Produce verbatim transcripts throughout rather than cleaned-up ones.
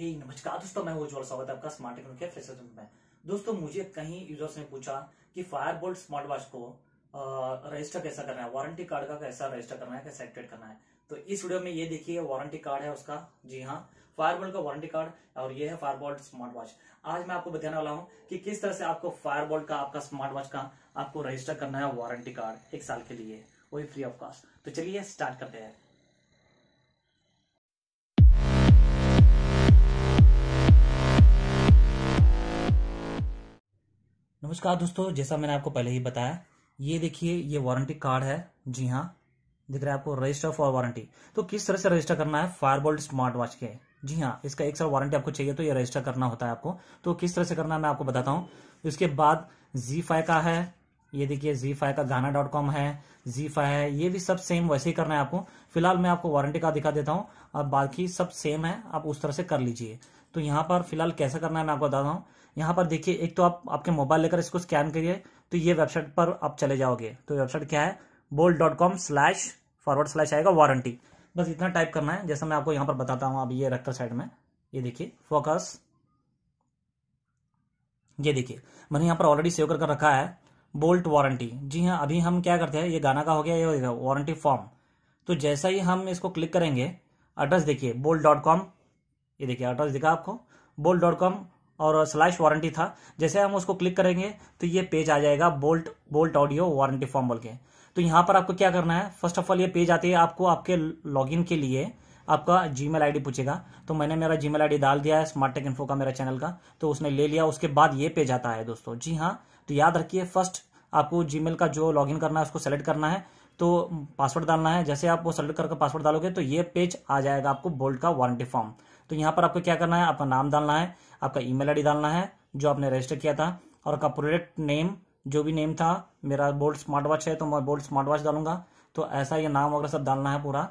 हे नमस्कार दोस्तों, मैं उज्ज्वल, स्वागत है आपका स्मार्ट टेक इन्फो के फ्रेशर चैनल में। दोस्तों, मुझे कहीं यूजर्स ने पूछा कि फायरबोल्ट स्मार्ट वॉच को रजिस्टर कैसा करना है, वारंटी कार्ड का कैसा रजिस्टर करना है, कैसे एक्टिवेट करना है। तो इस वीडियो में ये देखिए वारंटी कार्ड है उसका, जी हाँ, फायरबोल्ट का वारंटी कार्ड, और ये है फायरबोल्ट स्मार्ट वॉच। आज मैं आपको बताने वाला हूँ कि किस तरह से आपको फायरबोल्ट का, आपका स्मार्ट वॉच का आपको रजिस्टर करना है वारंटी कार्ड एक साल के लिए, वही फ्री ऑफ कॉस्ट। तो चलिए स्टार्ट करते हैं। नमस्कार दोस्तों, जैसा मैंने आपको पहले ही बताया, ये देखिए ये वारंटी कार्ड है, जी हाँ, दिख रहा है आपको, रजिस्टर फॉर वारंटी। तो किस तरह से रजिस्टर करना है फायरबोल्ट स्मार्ट वॉच के, जी हाँ, इसका एक साल वारंटी आपको चाहिए तो ये रजिस्टर करना होता है आपको। तो किस तरह से करना है मैं आपको बताता हूँ। इसके बाद जी फाई का है, ये देखिए जी फाई का, गाना डॉट कॉम है, जी फाई है, ये भी सब सेम वैसे ही करना है आपको। फिलहाल मैं आपको वारंटी कार्ड दिखा देता हूँ, और बाकी सब सेम है, आप उस तरह से कर लीजिए। तो यहाँ पर फिलहाल कैसे करना है मैं आपको बताता हूँ। यहाँ पर देखिए, एक तो आप आपके मोबाइल लेकर इसको स्कैन करिए तो ये वेबसाइट पर आप चले जाओगे। तो वेबसाइट क्या है, boltt dot com slash forward slash आएगा वारंटी, बस इतना टाइप करना है। जैसा मैं आपको यहाँ पर बताता हूँ, आप ये रखकर साइड में, ये देखिए फोकस, ये देखिए मैंने यहाँ पर ऑलरेडी सेव करके रखा है बोल्ट वारंटी। जी हाँ, अभी हम क्या करते हैं, ये गाना का हो गया, ये हो गया वारंटी फॉर्म। तो जैसा ही हम इसको क्लिक करेंगे, एड्रेस देखिए बोल्ट डॉट कॉम, ये देखिए एड्रेस दिखा आपको बोल्ट डॉट कॉम और स्लैश वारंटी था। जैसे हम उसको क्लिक करेंगे तो ये पेज आ जाएगा, boltt boltt audio warranty form बोल के। तो यहाँ पर आपको क्या करना है, फर्स्ट ऑफ ऑल ये पेज आती है, आपको आपके लॉगिन के लिए आपका जीमेल आईडी पूछेगा। तो मैंने मेरा जीमेल आईडी डाल दिया है स्मार्ट टेक इन्फो का, मेरा चैनल का, तो उसने ले लिया। उसके बाद ये पेज आता है दोस्तों, जी हाँ। तो याद रखिए, फर्स्ट आपको जीमेल का जो लॉगिन करना है उसको सेलेक्ट करना है, तो पासवर्ड डालना है। जैसे आप वो सेलेक्ट करके पासवर्ड डालोगे तो ये पेज आ जाएगा आपको, बोल्ट का वारंटी फॉर्म। तो यहाँ पर आपको क्या करना है, आपका नाम डालना है, आपका ईमेल आईडी डालना है जो आपने रजिस्टर किया था, और आपका प्रोडक्ट नेम, जो भी नेम था, मेरा बोल्ट स्मार्ट वॉच है तो मैं बोल्ट स्मार्ट वॉच डालूंगा, तो ऐसा ये नाम वगैरह सब डालना है पूरा।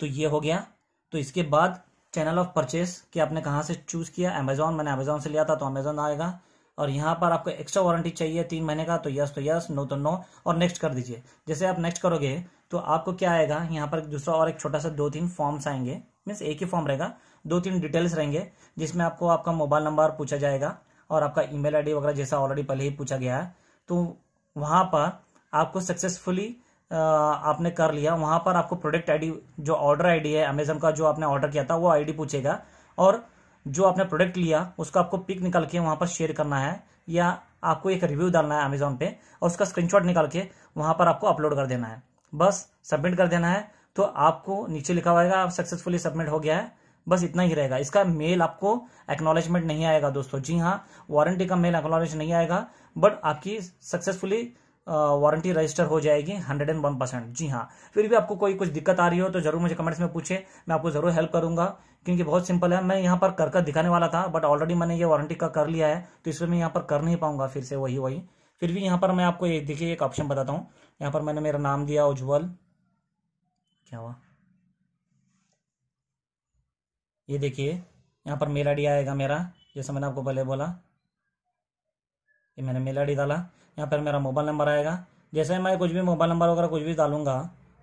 तो ये हो गया। तो इसके बाद चैनल ऑफ परचेस कि आपने कहाँ से चूज किया, अमेजोन, मैंने अमेजोन से लिया था तो अमेजोन आएगा। और यहाँ पर आपको एक्स्ट्रा वारंटी चाहिए तीन महीने का, तो यस तो यस, नो तो नो, और नेक्स्ट कर दीजिए। जैसे आप नेक्स्ट करोगे तो आपको क्या आएगा, यहाँ पर दूसरा और एक छोटा सा दो तीन फॉर्म्स आएंगे, मीन्स एक ही फॉर्म रहेगा, दो तीन डिटेल्स रहेंगे, जिसमें आपको आपका मोबाइल नंबर पूछा जाएगा और आपका ईमेल आईडी वगैरह, जैसा ऑलरेडी पहले ही पूछा गया है। तो वहाँ पर आपको सक्सेसफुली आपने कर लिया। वहाँ पर आपको प्रोडक्ट आईडी, जो ऑर्डर आईडी है अमेजन का, जो आपने ऑर्डर किया था वो आईडी पूछेगा, और जो आपने प्रोडक्ट लिया उसका आपको पिक निकाल के वहाँ पर शेयर करना है, या आपको एक रिव्यू डालना है अमेजोन पे और उसका स्क्रीनशॉट निकाल के वहाँ पर आपको अपलोड कर देना है, बस सबमिट कर देना है। तो आपको नीचे लिखा हुआ है आप सक्सेसफुली सबमिट हो गया है, बस इतना ही रहेगा। इसका मेल आपको एक्नॉलेजमेंट नहीं आएगा दोस्तों, जी हाँ, वारंटी का मेल एक्नॉलेज नहीं आएगा, बट आपकी सक्सेसफुली वारंटी रजिस्टर हो जाएगी हंड्रेड एंड वन परसेंट, जी हाँ। फिर भी आपको कोई कुछ दिक्कत आ रही हो तो जरूर मुझे कमेंट्स में पूछे, मैं आपको जरूर हेल्प करूंगा, क्योंकि बहुत सिंपल है। मैं यहाँ पर कर कर दिखाने वाला था, बट ऑलरेडी मैंने ये वारंटी का कर लिया है, तो इसलिए मैं यहाँ पर कर नहीं पाऊंगा फिर से वही वही। फिर भी यहाँ पर मैं आपको एक देखिए एक ऑप्शन बताता हूँ। यहाँ पर मैंने मेरा नाम दिया उज्ज्वल, क्या हुआ, ये देखिए यहाँ पर मेल आईडी आएगा मेरा, जैसा मैंने आपको पहले बोला, ये मैंने मेल आईडी डाला। यहाँ पर मेरा मोबाइल नंबर आएगा, जैसे मैं कुछ भी मोबाइल नंबर वगैरह कुछ भी डालूंगा,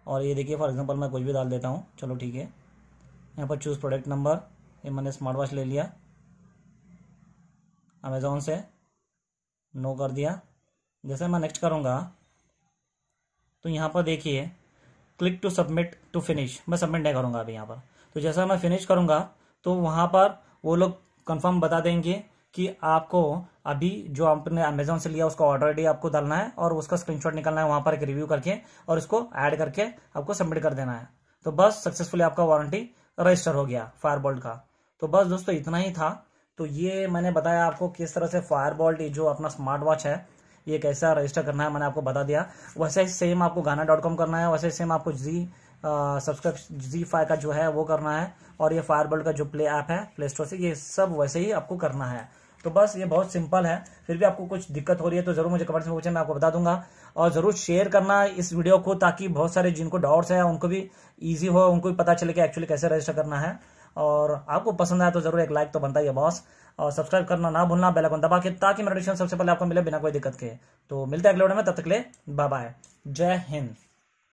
और ये देखिए फॉर एग्जांपल मैं कुछ भी डाल देता हूँ, चलो ठीक है। यहाँ पर चूज़ प्रोडक्ट नंबर, ये मैंने स्मार्ट वॉच ले लिया अमेजोन से, नो कर दिया। जैसे मैं नेक्स्ट करूँगा तो यहाँ पर देखिए click to submit to finish, मैं सबमिट नहीं करूँगा अभी यहाँ पर। तो जैसा मैं फिनिश करूँगा तो वहाँ पर वो लोग कंफर्म बता देंगे कि आपको अभी जो आपने अमेजोन से लिया उसका ऑर्डर आईडी आपको डालना है, और उसका स्क्रीनशॉट निकालना है वहाँ पर एक रिव्यू करके, और इसको ऐड करके आपको सबमिट कर देना है। तो बस सक्सेसफुली आपका वारंटी रजिस्टर हो गया फायरबोल्ट का। तो बस दोस्तों इतना ही था। तो ये मैंने बताया आपको किस तरह से फायरबोल्ट जो अपना स्मार्ट वॉच है ये कैसा रजिस्टर करना है, मैंने आपको बता दिया। वैसे ही सेम आपको गाना डॉट कॉम करना है, वैसे ही सेम आपको जी सब्सक्राइब जी फाई का जो है वो करना है, और ये फायरबोल्ट का जो प्ले ऐप है प्ले स्टोर से, ये सब वैसे ही आपको करना है। तो बस ये बहुत सिंपल है। फिर भी आपको कुछ दिक्कत हो रही है तो जरूर मुझे कमेंट्स में पूछें, मैं आपको बता दूंगा। और जरूर शेयर करना इस वीडियो को, ताकि बहुत सारे जिनको डाउट्स है उनको भी ईजी हो, उनको भी पता चले कि एक्चुअली कैसे रजिस्टर करना है। और आपको पसंद आया तो जरूर एक लाइक तो बनता ही है बॉस, और सब्सक्राइब करना ना भूलना, बेल आइकन दबा के, ताकि मेरा नोटिफिकेशन सबसे पहले आपको मिले बिना कोई दिक्कत के। तो मिलते हैं अगले वीडियो में, तब तक के लिए बाय बाय, जय हिंद।